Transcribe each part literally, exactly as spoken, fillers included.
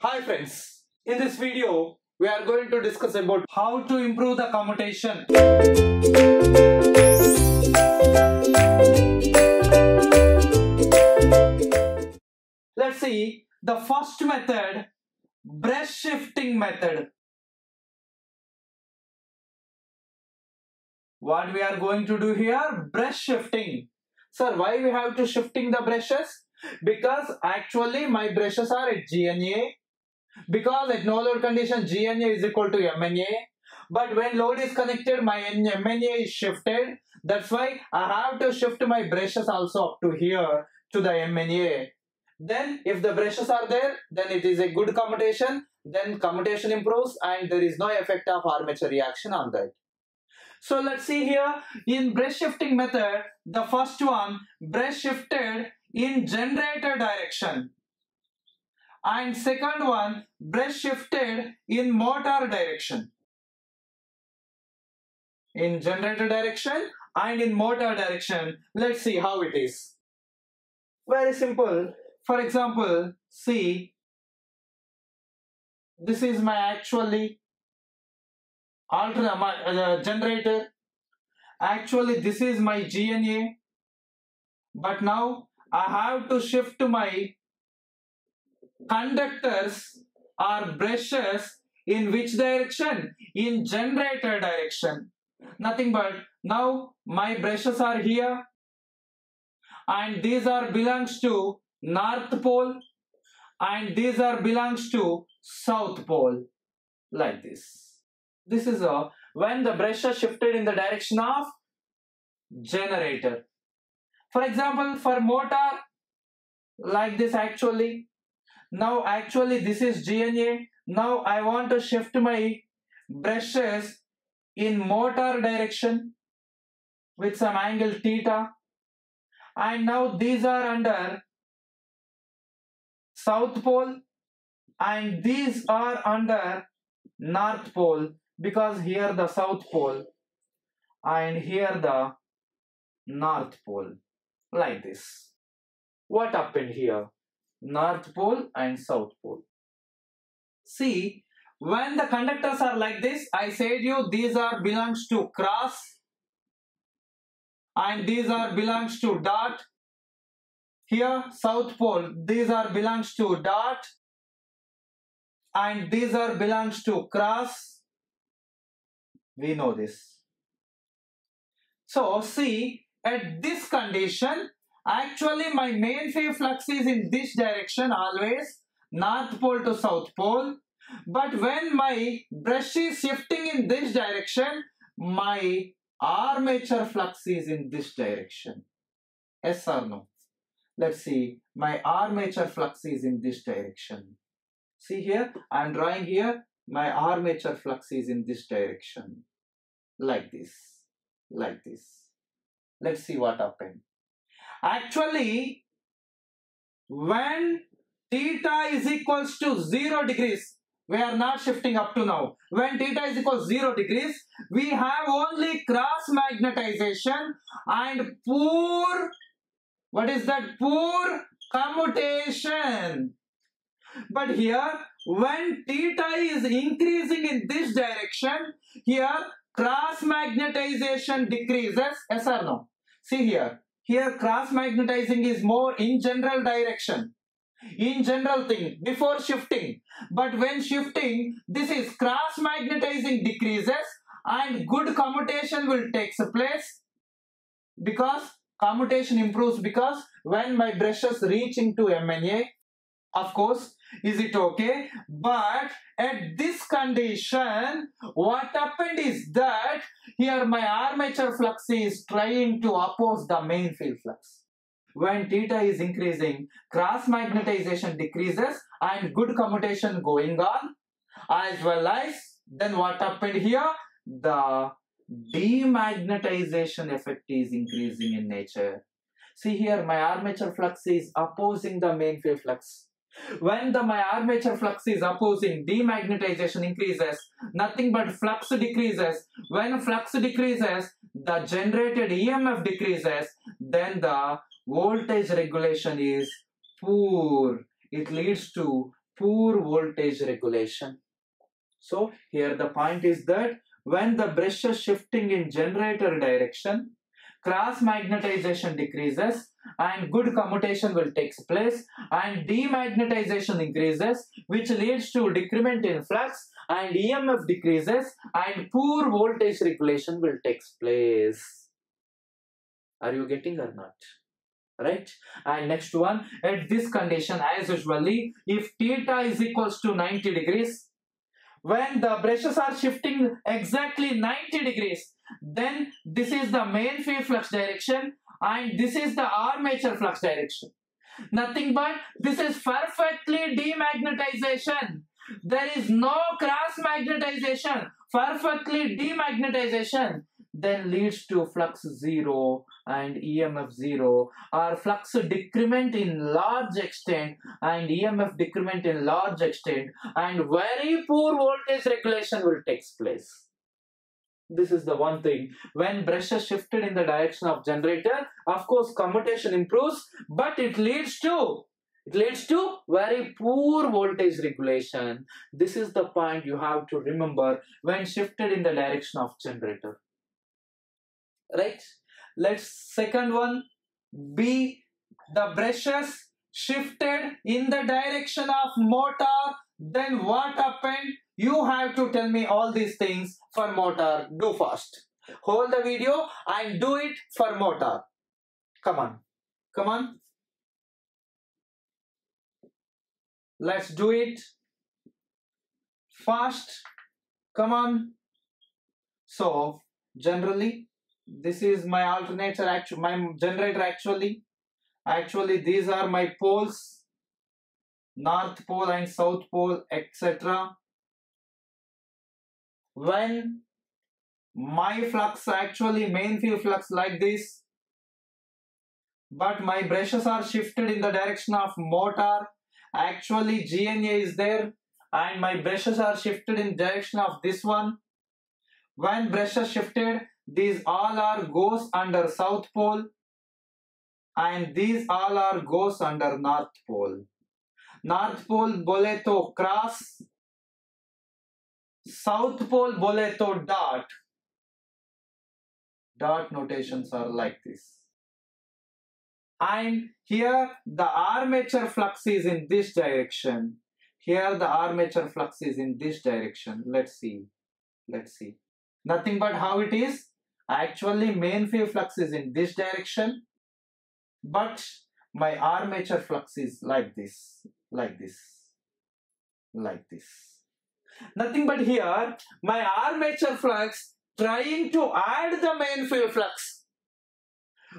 Hi friends, in this video we are going to discuss about how to improve the commutation. Let's see the first method, brush shifting method. What we are going to do here? Brush shifting. Sir, why we have to shifting the brushes? Because actually my brushes are at G N A. Because at no load condition G N A is equal to M N A, but when load is connected my M N A is shifted. That's why I have to shift my brushes also up to here to the M N A. Then if the brushes are there, then it is a good commutation, then commutation improves and there is no effect of armature reaction on that. So let's see here, in brush shifting method, the first one, brush shifted in generator direction. And second one, brush shifted in motor direction. In generator direction and in motor direction. Let's see how it is. Very simple. For example, see, this is my actually alter my uh, generator. Actually, this is my G N A. But now I have to shift to my conductors are brushes in which direction? In generator direction. Nothing but now my brushes are here and these are belongs to North Pole and these are belongs to South Pole, like this. This is a, when the brushes shifted in the direction of generator. For example, for motor, like this actually. Now actually this is G N A. Now I want to shift my brushes in motor direction with some angle theta, and now these are under South Pole and these are under North Pole, because here the South Pole and here the North Pole, like this. What happened here? North Pole and South Pole. See, when the conductors are like this, I said you these are belongs to cross and these are belongs to dot. Here South Pole, these are belongs to dot and these are belongs to cross. We know this. So see, at this condition actually my main field flux is in this direction always, North Pole to South Pole. But when my brush is shifting in this direction, my armature flux is in this direction. Yes or no? Let's see, my armature flux is in this direction. See here, I am drawing here, my armature flux is in this direction. Like this, like this. Let's see what happened. Actually, when theta is equals to zero degrees, we are not shifting up to now. When theta is equals to zero degrees, we have only cross magnetization and poor, what is that? Poor commutation. But here, when theta is increasing in this direction, here cross magnetization decreases. Yes or no? See here. Here cross magnetizing is more in general direction, in general thing before shifting. But when shifting, this is cross magnetizing decreases and good commutation will take place, because commutation improves, because when my brushes reach into M N A, of course, is it okay? But at this condition, what happened is that here my armature flux is trying to oppose the main field flux. When theta is increasing, cross magnetization decreases and good commutation going on, as well as then what happened here? The demagnetization effect is increasing in nature. See here, my armature flux is opposing the main field flux. When the my armature flux is opposing, demagnetization increases, nothing but flux decreases. When flux decreases, the generated E M F decreases, then the voltage regulation is poor. It leads to poor voltage regulation. So here the point is that when the brush is shifting in generator direction, cross magnetization decreases and good commutation will take place, and demagnetization increases, which leads to decrement in flux, and E M F decreases and poor voltage regulation will take place. Are you getting or not? Right? And next one, at this condition, as usually, if theta is equals to ninety degrees, when the brushes are shifting exactly ninety degrees, then this is the main field flux direction and this is the armature flux direction. Nothing but this is perfectly demagnetization. There is no cross magnetization, perfectly demagnetization, then leads to flux zero and E M F zero, or flux decrement in large extent and E M F decrement in large extent, and very poor voltage regulation will take place. This is the one thing. When brush is shifted in the direction of generator, of course commutation improves, but it leads to It leads to very poor voltage regulation. This is the point you have to remember when shifted in the direction of generator. Right? Let's second one. B. The brushes shifted in the direction of motor. Then what happened? You have to tell me all these things for motor. Do fast. Hold the video and do it for motor. Come on. Come on. Let's do it fast. Come on. So generally, this is my alternator, actually my generator actually. Actually, these are my poles, North Pole and South Pole, et cetera. When my flux actually main field flux like this, but my brushes are shifted in the direction of motor. Actually G N A is there and my brushes are shifted in direction of this one. When brushes shifted, these all are goes under South Pole and these all are goes under North Pole. North Pole bole to cross, South Pole bole to dot. Dot notations are like this. And here the armature flux is in this direction. Here the armature flux is in this direction. Let's see. Let's see. Nothing but how it is. Actually, main field flux is in this direction. But my armature flux is like this. Like this. Like this. Nothing but here, my armature flux trying to add the main field flux.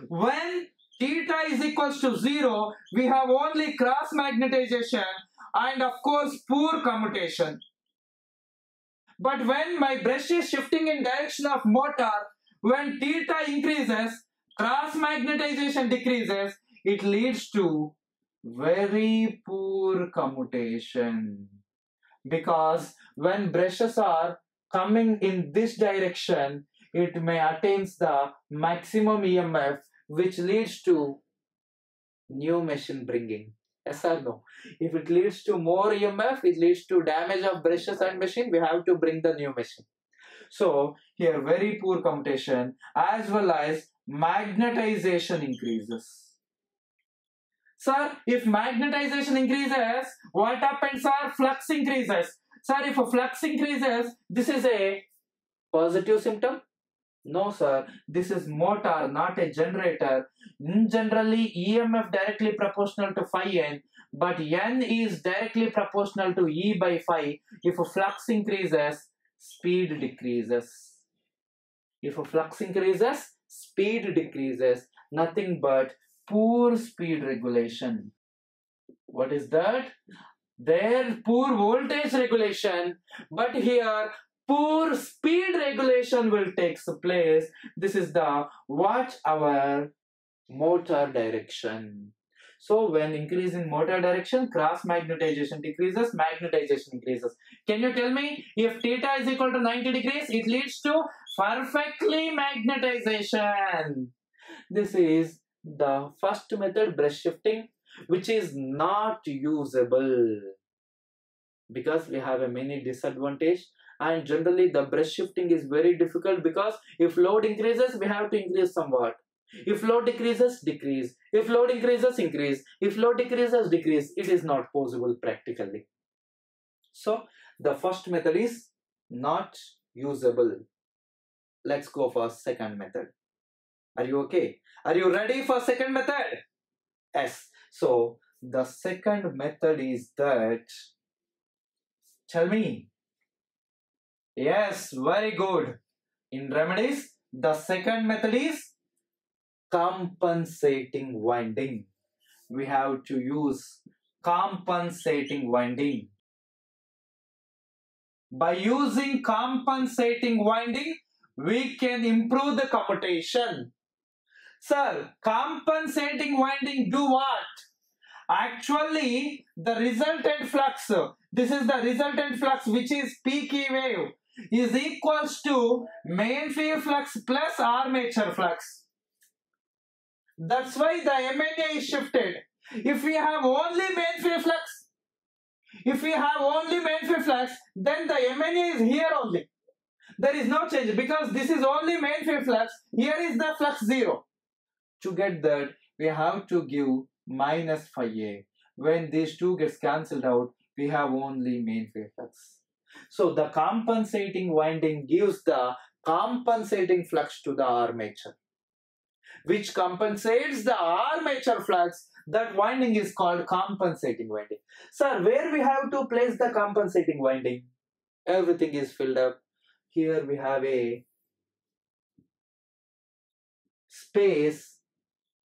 When theta is equals to zero, we have only cross magnetization and of course poor commutation. But when my brush is shifting in direction of motor, when theta increases, cross magnetization decreases, it leads to very poor commutation. Because when brushes are coming in this direction, it may attain the maximum E M F, which leads to new machine bringing. Yes or no? If it leads to more E M F, it leads to damage of brushes and machine, we have to bring the new machine. So here very poor commutation as well as magnetization increases. Sir, if magnetization increases, what happens sir? Flux increases. Sir, if a flux increases, this is a positive symptom? No sir, this is motor, not a generator. Generally, E M F directly proportional to phi n, but n is directly proportional to E by phi. If a flux increases, speed decreases. If a flux increases, speed decreases. Nothing but poor speed regulation. What is that? There, poor voltage regulation, but here, poor speed regulation will take place. This is the watch our motor direction. So when increase in motor direction, cross magnetization decreases, magnetization increases. Can you tell me if theta is equal to ninety degrees, it leads to perfectly magnetization. This is the first method, brush shifting, which is not usable. because we have a many disadvantage, and generally the brush shifting is very difficult because if load increases, we have to increase somewhat. If load decreases, decrease. If load increases, increase. If load decreases, decrease. It is not possible practically. So the first method is not usable. Let's go for second method. Are you okay? Are you ready for second method? Yes. So the second method is that, tell me. Yes, very good. In remedies, the second method is compensating winding. We have to use compensating winding. By using compensating winding, we can improve the commutation. Sir, compensating winding do what? Actually, the resultant flux, this is the resultant flux which is P Q wave, is equals to main field flux plus armature flux. That's why the M N A is shifted. If we have only main field flux, if we have only main field flux, then the M N A is here only. There is no change because this is only main field flux. Here is the flux zero. To get that, we have to give minus phi A. When these two gets cancelled out, we have only main field flux. So the compensating winding gives the compensating flux to the armature, which compensates the armature flux. That winding is called compensating winding. Sir, where we have to place the compensating winding? Everything is filled up. Here we have a space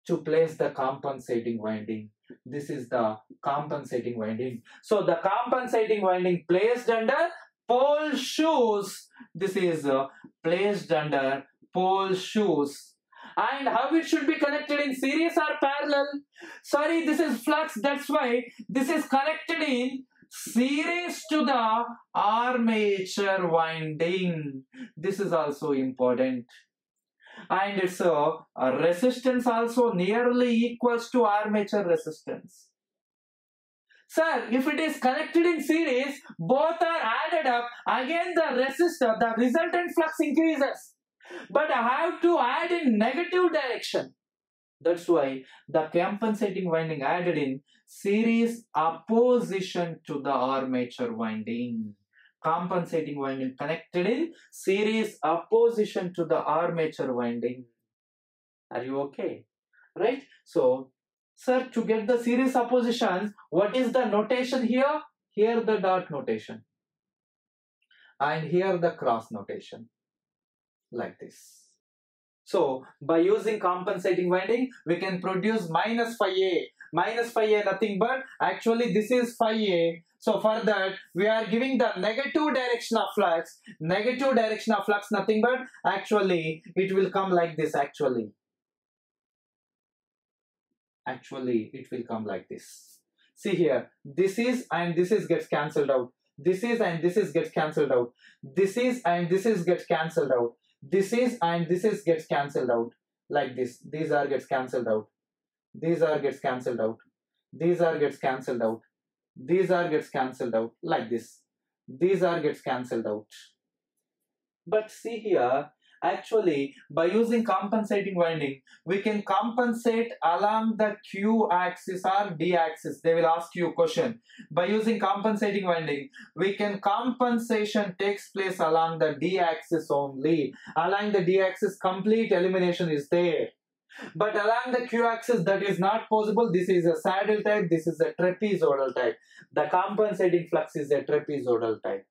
to place the compensating winding. This is the compensating winding. So the compensating winding placed under pole shoes. This is uh, placed under pole shoes. And how it should be connected, in series or parallel? Sorry, this is flux, that's why this is connected in series to the armature winding. This is also important. And it's a, a resistance also nearly equals to armature resistance. Sir, if it is connected in series, both are added up, again the resistor, the resultant flux increases. But I have to add in negative direction. That's why the compensating winding added in series opposition to the armature winding. Compensating winding connected in series opposition to the armature winding. Are you okay? Right? So, sir, to get the series opposition, what is the notation here? Here the dot notation. And here the cross notation. Like this. So by using compensating winding, we can produce minus phi A. Minus phi A nothing but, actually this is phi A. So for that, we are giving the negative direction of flux. Negative direction of flux nothing but, actually it will come like this actually. Actually it will come like this. See here, this is and this is gets cancelled out. This is and this is gets cancelled out. This is and this is gets cancelled out. This is and this is gets cancelled out like this. These are gets cancelled out. These are gets cancelled out. These are gets cancelled out. These are gets cancelled out like this. These are gets cancelled out. But see here, actually by using compensating winding, we can compensate along the Q-axis or D-axis. They will ask you a question. By using compensating winding, we can compensation takes place along the D-axis only. Along the D-axis, complete elimination is there. But along the Q-axis, that is not possible. This is a saddle type. This is a trapezoidal type. The compensating flux is a trapezoidal type.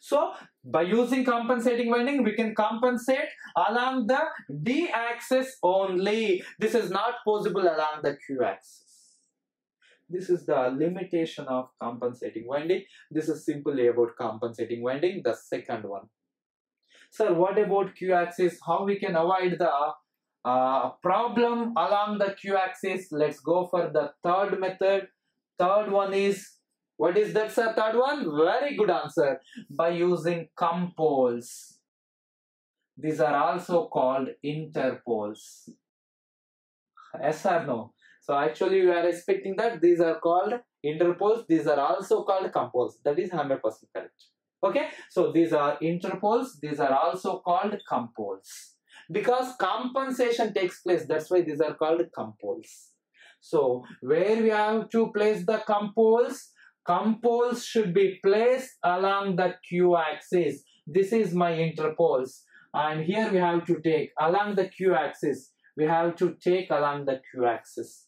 So, by using compensating winding, we can compensate along the D-axis only. This is not possible along the Q-axis. This is the limitation of compensating winding. This is simply about compensating winding, the second one. Sir, what about Q-axis? How we can avoid the uh, problem along the Q-axis? Let's go for the third method. Third one is, what is that, sir? Third one? Very good answer. By using compoles. These are also called interpoles. Yes or no? So actually we are expecting that these are called interpoles, these are also called compoles. That is one hundred percent correct. Okay, so these are interpoles, these are also called compoles. Because compensation takes place, that's why these are called compoles. So where we have to place the compoles, compoles should be placed along the Q-axis. This is my interpoles. And here we have to take along the Q-axis. We have to take along the Q-axis.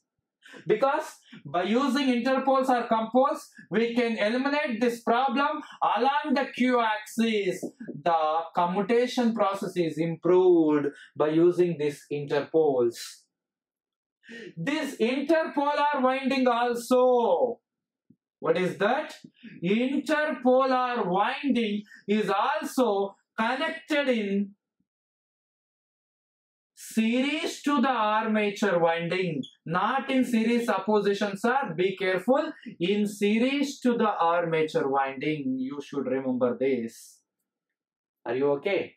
Because by using interpoles or compoles, we can eliminate this problem along the Q-axis. The commutation process is improved by using these interpoles. This interpolar winding also. What is that? Interpolar winding is also connected in series to the armature winding. Not in series opposition, sir. Be careful. In series to the armature winding. You should remember this. Are you okay?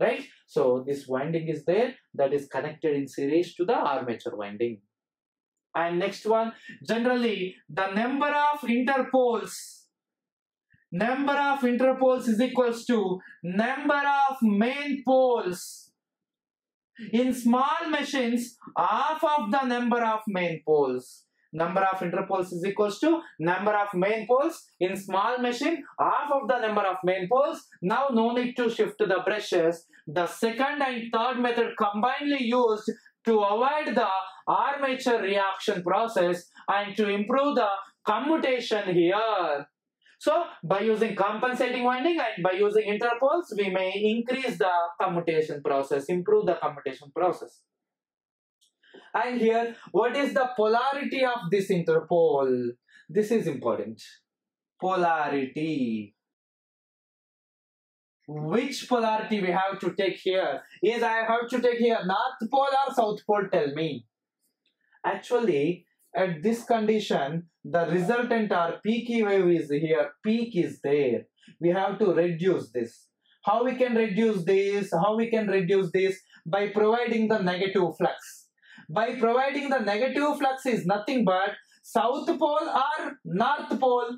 Right? So this winding is there, that is connected in series to the armature winding. And next one, generally the number of interpoles, number of interpoles is equals to number of main poles. In small machines, half of the number of main poles. Number of interpoles is equals to number of main poles. In small machine, half of the number of main poles. Now no need to shift the brushes. The second and third method combinedly used to avoid the armature reaction process and to improve the commutation here. So by using compensating winding and by using interpoles, we may increase the commutation process, improve the commutation process. And here, what is the polarity of this interpole? This is important. Polarity. Which polarity we have to take here? Is I have to take here north pole or south pole? Tell me. Actually, at this condition, the resultant or peaky wave is here. Peak is there. We have to reduce this. How we can reduce this? How we can reduce this? By providing the negative flux. By providing the negative flux is nothing but south pole or north pole.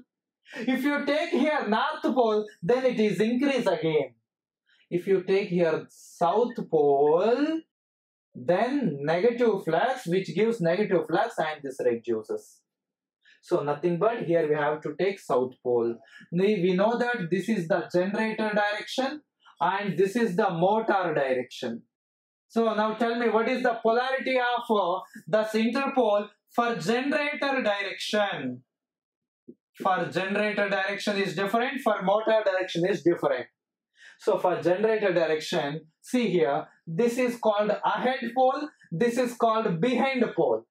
If you take here north pole, then it is increase again. If you take here south pole, then negative flux, which gives negative flux, and this reduces. So nothing but here we have to take south pole. We know that this is the generator direction and this is the motor direction. So now tell me, what is the polarity of uh, this interpole for generator direction? For generator direction is different, for motor direction is different. So for generator direction, see here, this is called ahead pole, this is called behind pole.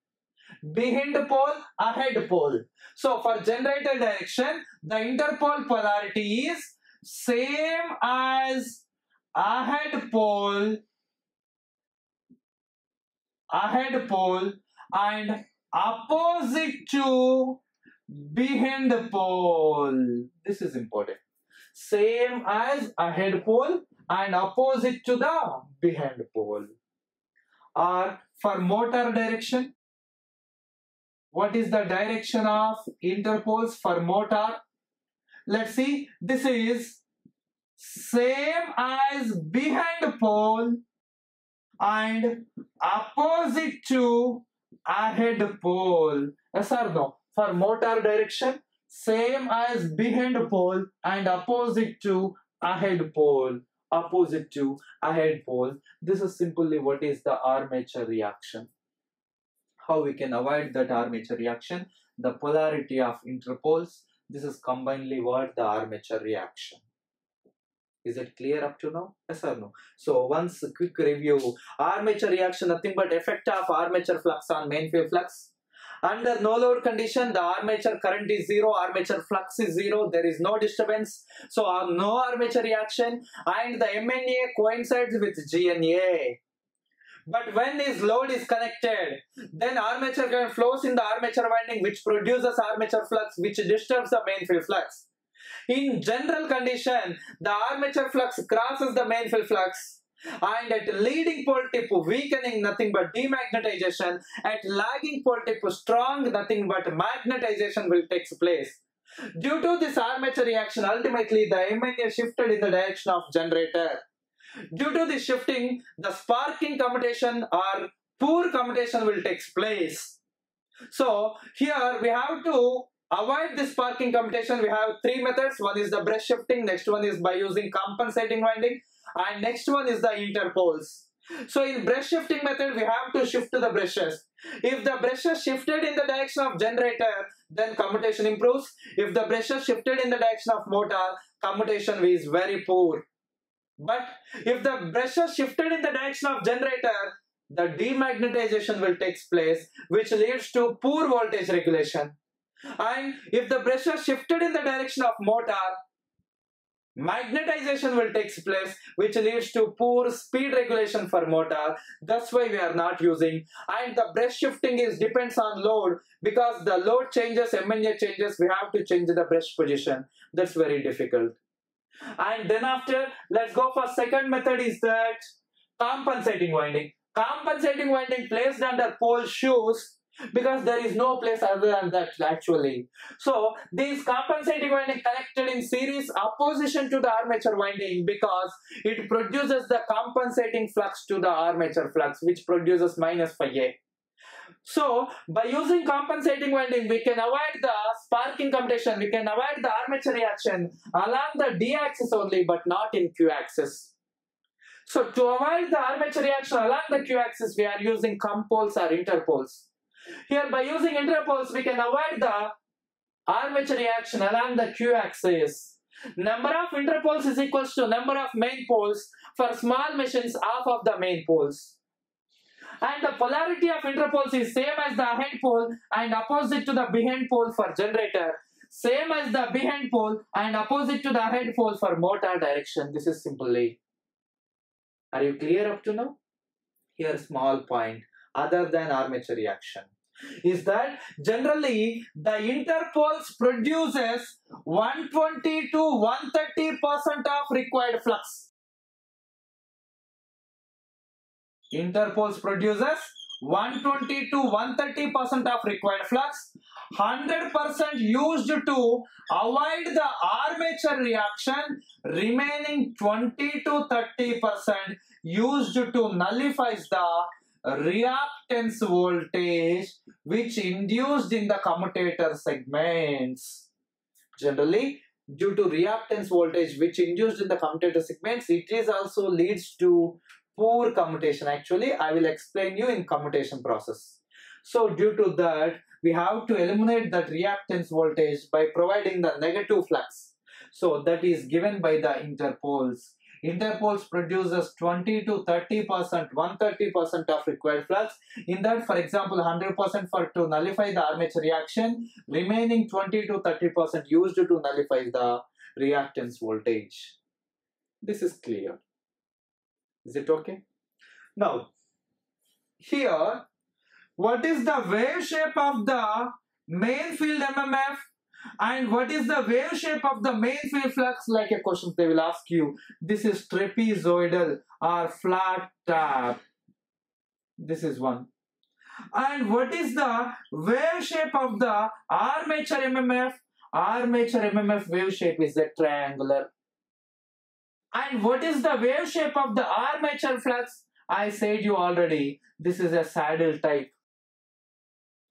Behind pole, ahead pole. So for generator direction, the interpole polarity is same as ahead pole, ahead pole and opposite to behind pole. This is important. Same as ahead pole and opposite to the behind pole. Or for motor direction, what is the direction of interpoles for motor? Let's see. This is same as behind pole and opposite to ahead pole. Yes or no? For motor direction, same as behind pole and opposite to ahead pole. Opposite to ahead pole. This is simply what is the armature reaction. How we can avoid that armature reaction? The polarity of interpoles. This is combinedly what the armature reaction. Is it clear up to now? Yes or no? So once a quick review. Armature reaction nothing but effect of armature flux on main field flux. Under no load condition, the armature current is zero, armature flux is zero, there is no disturbance. So no armature reaction, and the M N A coincides with G N A. But when this load is connected, then armature current flows in the armature winding, which produces armature flux, which disturbs the main field flux. In general condition, the armature flux crosses the main field flux and at leading pole tip weakening, nothing but demagnetization. At lagging pole tip strong, nothing but magnetization will take place. Due to this armature reaction, ultimately the M N A shifted in the direction of generator. Due to this shifting, the sparking commutation or poor commutation will take place. So here we have to avoid this sparking commutation. We have three methods. One is the brush shifting, next one is by using compensating winding, and next one is the interpoles. So in brush shifting method, we have to shift to the brushes. If the brushes shifted in the direction of generator, then commutation improves. If the brushes shifted in the direction of motor, commutation is very poor. But if the brushes shifted in the direction of generator, the demagnetization will take place, which leads to poor voltage regulation. And if the brushes shifted in the direction of motor, magnetization will take place, which leads to poor speed regulation for motor. That's why we are not using. And the brush shifting is depends on load, because the load changes, M N A changes, we have to change the brush position. That's very difficult. And then after, let's go for second method is that compensating winding. Compensating winding placed under pole shoes, because there is no place other than that actually. So these compensating winding connected in series opposition to the armature winding, because it produces the compensating flux to the armature flux, which produces minus phi A. So by using compensating winding, we can avoid the sparking commutation, we can avoid the armature reaction along the D-axis only, but not in Q-axis. So to avoid the armature reaction along the Q-axis, we are using compoles or interpoles. Here by using interpoles, we can avoid the armature reaction along the Q-axis. Number of interpoles is equals to number of main poles. For small machines, half of the main poles. And the polarity of interpoles is same as the ahead pole and opposite to the behind pole for generator. Same as the behind pole and opposite to the ahead pole for motor direction. This is simply. Are you clear up to now? Here small point. Other than armature reaction is that generally the interpoles produces one twenty to one thirty percent of required flux. Interpoles produces one twenty to one thirty percent of required flux, one hundred percent used to avoid the armature reaction, remaining twenty to thirty percent used to nullifies the reactance voltage which induced in the commutator segments. Generally, due to reactance voltage which induced in the commutator segments, it is also leads to poor commutation. Actually, I will explain you in commutation process. So due to that, we have to eliminate that reactance voltage by providing the negative flux. So that is given by the interpoles. Interpoles produces twenty to thirty percent, one hundred thirty percent of required flux. In that, for example, one hundred percent for to nullify the armature reaction, remaining twenty to thirty percent used to nullify the reactance voltage. This is clear. Is it okay? Now, here, what is the wave shape of the main field M M F? And what is the wave shape of the main field flux? Like a question they will ask you. This is trapezoidal or flat tap. This is one. And what is the wave shape of the armature M M F? Armature M M F wave shape is a triangular. And what is the wave shape of the armature flux? I said you already. This is a saddle type.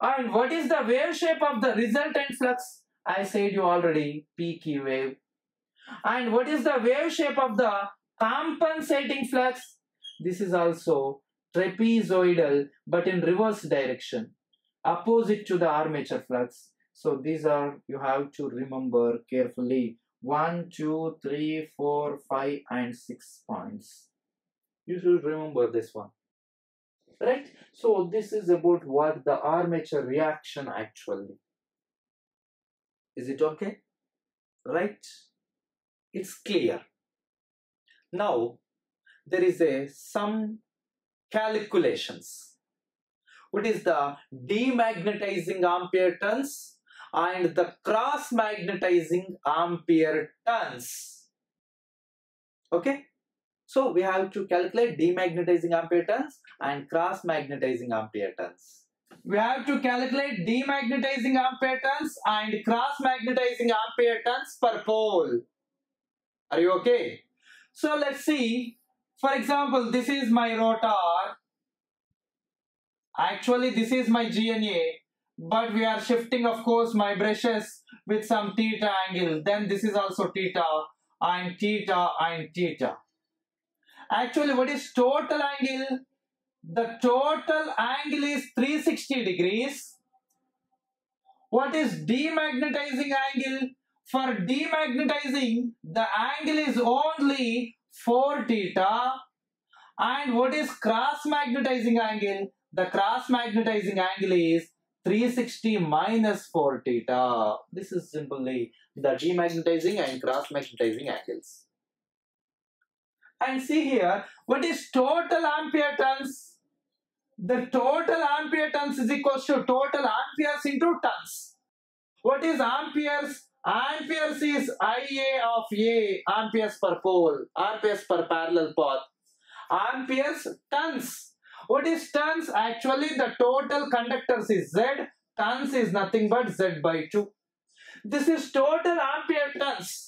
And what is the wave shape of the resultant flux? I said you already, P Q wave. And what is the wave shape of the compensating flux? This is also trapezoidal, but in reverse direction, opposite to the armature flux. So these are, you have to remember carefully, one, two, three, four, five, and six points. You should remember this one. Right? So this is about what the armature reaction actually. Is it okay? Right? It's clear. Now, there is a some calculations. What is the demagnetizing ampere turns and the cross magnetizing ampere turns? Okay? So we have to calculate demagnetizing ampere turns and cross magnetizing ampere turns. We have to calculate demagnetizing ampere turns and cross magnetizing ampere turns per pole. Are you okay? So let's see. For example, this is my rotor. Actually, this is my G N A. But we are shifting, of course, my brushes with some theta angle. Then this is also theta and theta and theta. Actually, what is total angle? The total angle is three hundred sixty degrees. What is demagnetizing angle? For demagnetizing, the angle is only four theta. And what is cross magnetizing angle? The cross magnetizing angle is three hundred sixty minus four theta. This is simply the demagnetizing and cross magnetizing angles. And see here, what is total ampere turns? The total ampere turns is equal to total amperes into tons. What is amperes? Amperes is I A of A, amperes per pole, amperes per parallel path. Amperes, tons. What is tons? Actually, the total conductors is Z. Tons is nothing but Z by two. This is total ampere turns.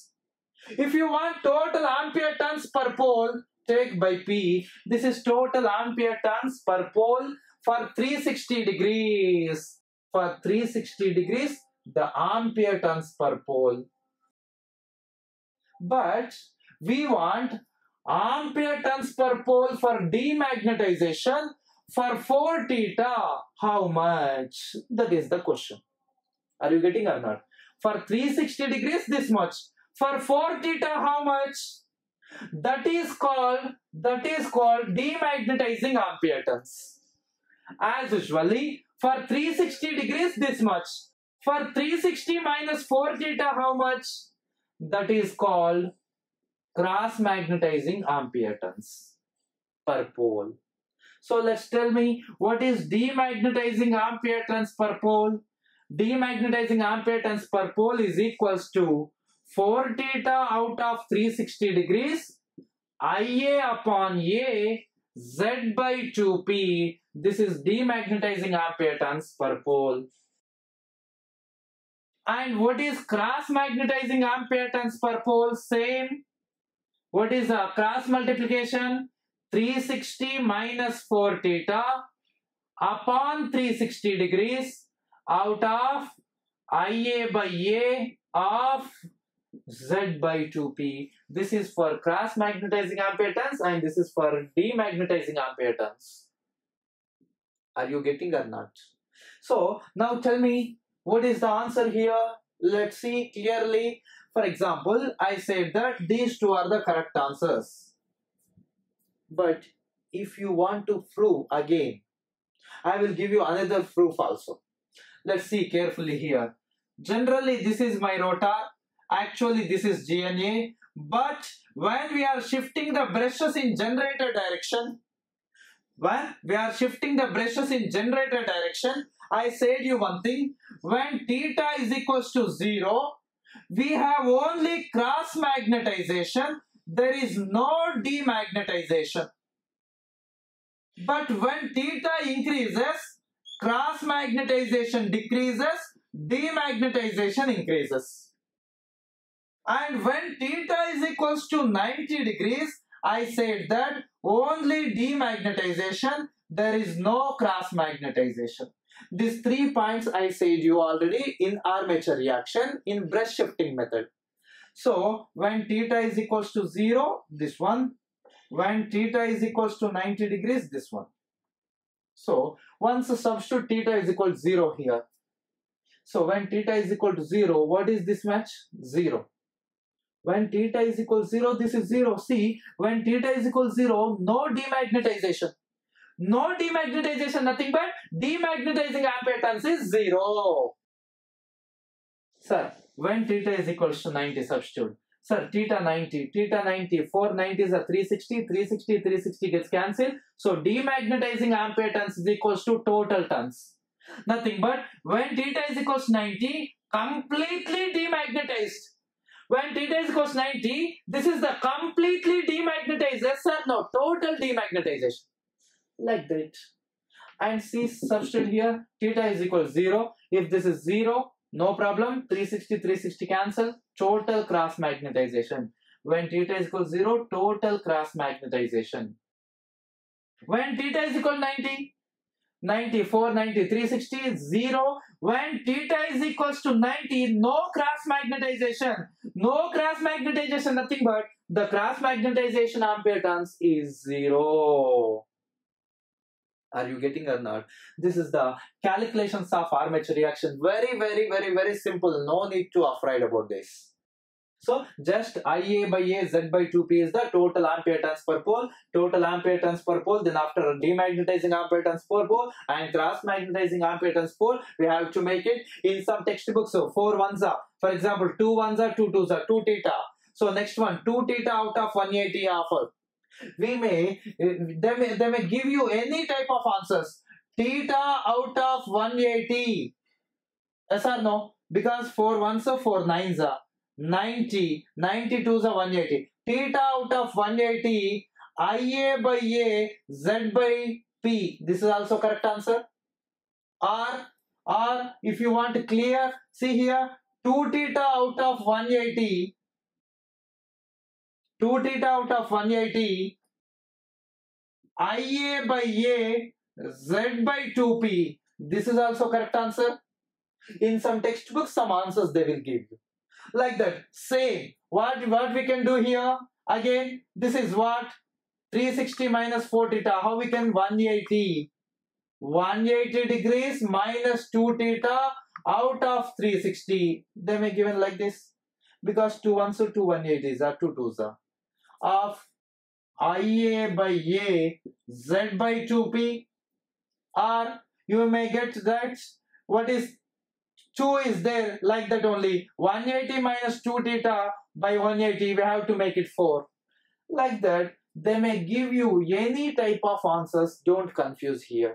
If you want total ampere turns per pole, take by P. This is total ampere turns per pole for three hundred sixty degrees. For three hundred sixty degrees, the ampere turns per pole. But we want ampere turns per pole for demagnetization for four theta. How much? That is the question. Are you getting or not? For three hundred sixty degrees, this much. For four theta, how much? That is called, that is called demagnetizing ampere turns. As usually, for three hundred sixty degrees, this much. For three hundred sixty minus four theta, how much? That is called cross magnetizing ampere turns per pole. So let's tell me, what is demagnetizing ampere turns per pole? Demagnetizing ampere turns per pole is equals to four theta out of three hundred sixty degrees, Ia upon A, Z by two P. This is demagnetizing ampere turns per pole. And what is cross magnetizing ampere turns per pole? Same. What is a cross multiplication? three hundred sixty minus four theta upon three hundred sixty degrees out of Ia by A of Z by two P. This is for cross magnetizing ampere turns and this is for demagnetizing ampere turns. Are you getting or not? So now tell me, what is the answer here? Let's see clearly. For example, I said that these two are the correct answers. But if you want to prove again, I will give you another proof also. Let's see carefully here. Generally, this is my rotor. Actually, this is G N A, but when we are shifting the brushes in generator direction, when we are shifting the brushes in generator direction, I said you one thing, when theta is equals to zero, we have only cross magnetization, there is no demagnetization. But when theta increases, cross magnetization decreases, demagnetization increases. And when theta is equals to ninety degrees, I said that only demagnetization, there is no cross magnetization. These three points I said you already in armature reaction in brush shifting method. So when theta is equals to zero, this one. When theta is equals to ninety degrees, this one. So once a substitute theta is equal to zero here. So when theta is equal to zero, what is this match? Zero. When theta is equal to zero, this is zero. See, when theta is equal to zero, no demagnetization. No demagnetization, nothing but demagnetizing ampere turns is zero. Sir, when theta is equal to ninety, substitute. Sir, theta ninety, theta ninety, four nineties are three hundred sixty, three hundred sixty, three hundred sixty gets cancelled. So demagnetizing ampere turns is equal to total turns. Nothing but when theta is equal to ninety, completely demagnetized. When theta is equals ninety, this is the completely demagnetized, yes or no, total demagnetization, like that. And see, substitute here, theta is equal to zero. If this is zero, no problem, three sixty, three sixty cancel, total cross magnetization. When theta is equal to zero, total cross magnetization. When theta is equal to ninety, ninety-four, ninety, three sixty, zero. When theta is equals to ninety, no cross magnetization. No cross magnetization, nothing but the cross magnetization ampere turns is zero. Are you getting or not? This is the calculations of armature reaction. Very, very, very, very simple. No need to afraid about this. So just Ia by A, Z by two P is the total ampere turns per pole, total ampere turns per pole, then after demagnetizing ampere turns per pole and cross magnetizing ampere turns pole, we have to make it in some textbooks. So four ones are, for example, two ones are, two twos are, two theta. So next one, two theta out of one eighty offer. We may, they may, they may give you any type of answers. Theta out of one eighty. Yes or no? Because four ones are, four nines are. ninety, ninety-twos are one eighty. Theta out of one eighty, Ia by A, Z by P. This is also correct answer. Or, or if you want to clear, see here, two theta out of one eighty, two theta out of one eighty, Ia by A, Z by two P. This is also correct answer. In some textbooks, some answers they will give you. Like that. Same. What, what we can do here? Again, this is what? three sixty minus four theta. How we can? one eighty. one eighty degrees minus two theta out of three sixty. They may given like this. Because two ones are, two one eighties are, two twos are. Of Ia by A, Z by two P. Or you may get that. What is? two is there, like that only. one eighty minus two theta by one eighty, we have to make it four. Like that, they may give you any type of answers. Don't confuse here.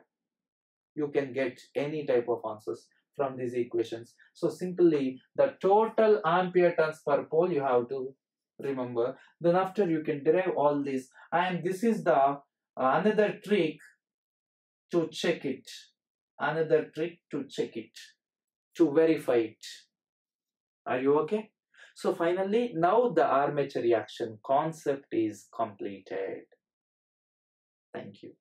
You can get any type of answers from these equations. So simply, the total ampere turns per pole you have to remember. Then after you can derive all this. And this is the uh, another trick to check it. Another trick to check it. To verify it. Are you okay? So finally, now the armature reaction concept is completed. Thank you.